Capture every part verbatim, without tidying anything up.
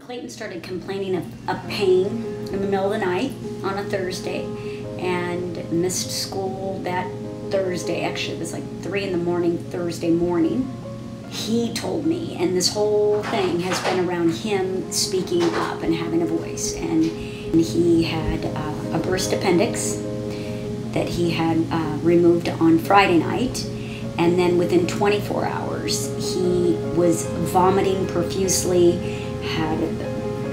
Clayton started complaining of, of pain in the middle of the night on a Thursday and missed school that Thursday. Actually, it was like three in the morning, Thursday morning. He told me, and this whole thing has been around him speaking up and having a voice. And he had uh, a burst appendix that he had uh, removed on Friday night. And then within twenty-four hours, he was vomiting profusely, had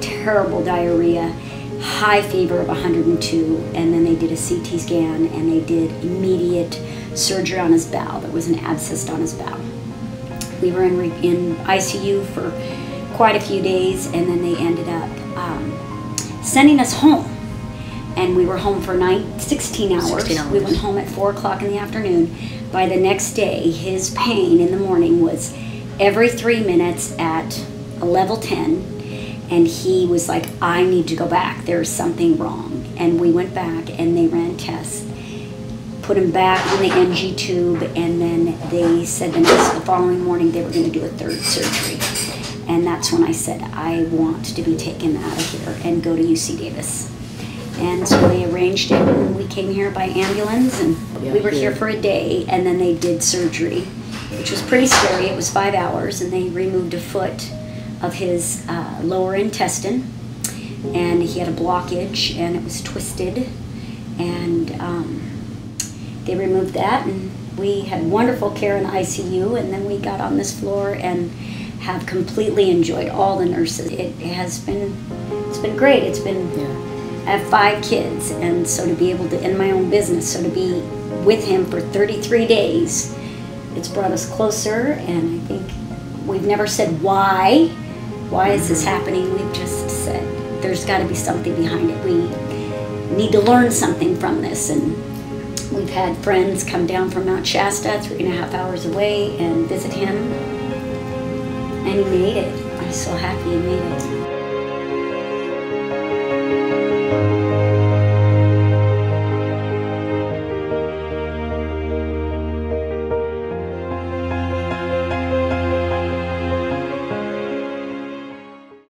terrible diarrhea, high fever of one hundred and two, and then they did a C T scan and they did immediate surgery on his bowel. There was an abscess on his bowel. We were in, in I C U for quite a few days, and then they ended up um, sending us home. And we were home for nine, sixteen hours. sixteen hours. We went home at four o'clock in the afternoon. By the next day, his pain in the morning was every three minutes at a level ten, and he was like, I need to go back, there's something wrong. And we went back and they ran tests, put him back in the N G tube, and then they said the next, the following morning they were going to do a third surgery. And that's when I said, I want to be taken out of here and go to U C Davis. And so they arranged it, and we came here by ambulance, and yeah, we were yeah. here for a day, and then they did surgery, which was pretty scary. It was five hours, and they removed a foot of his uh, lower intestine, and he had a blockage and it was twisted, and um, they removed that, and we had wonderful care in the I C U, and then we got on this floor and have completely enjoyed all the nurses. It has been, it's been great. It's been, yeah. I have five kids, and so to be able to, in my own business, so to be with him for thirty-three days, it's brought us closer, and I think we've never said why. Why is this happening? We've just said there's got to be something behind it. We need to learn something from this. And we've had friends come down from Mount Shasta, three and a half hours away, and visit him. And he made it. I'm so happy he made it.